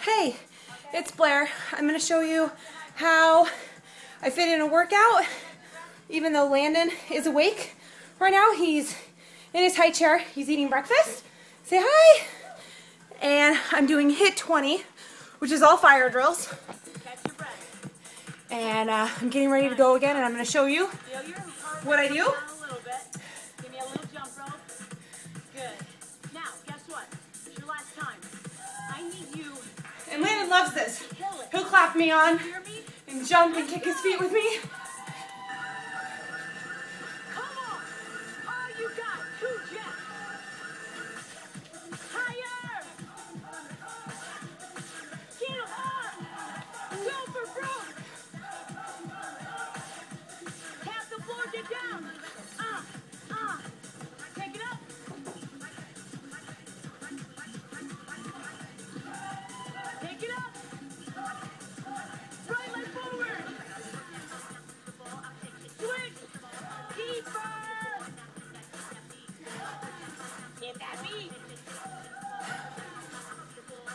Hey, it's Blair. I'm going to show you how I fit in a workout, even though Landon is awake right now. He's in his high chair. He's eating breakfast. Say hi. And I'm doing HIIT 20, which is all fire drills. And I'm getting ready to go again, and I'm going to show you what I do. And Landon loves this. He'll clap me on and jump and kick his feet with me. Come on. All you got, two jacks. Higher. Get on. Go for broke. Half the floor, get down. Take it up.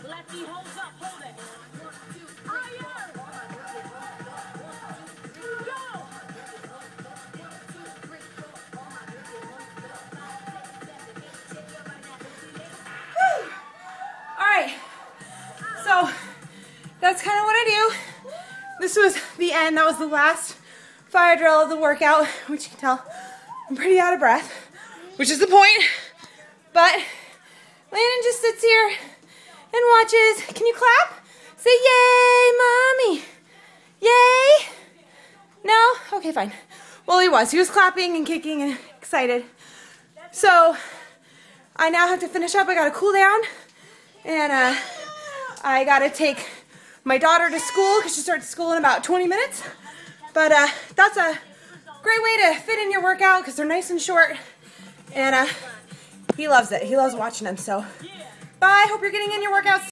Lefty holds up, hold it. Higher. Go. Whew. All right. So that's kind of what I do. This was the end. That was the last fire drill of the workout, which you can tell I'm pretty out of breath, which is the point. But Landon just sits here and watches. Can you clap? Say yay, mommy. Yay. No? Okay, fine. Well, he was clapping and kicking and excited. So I now have to finish up. I gotta cool down, and I gotta take my daughter to school because she starts school in about 20 minutes. But that's a great way to fit in your workout because they're nice and short, and he loves it. He loves watching them. So, bye. Hope you're getting in your workouts.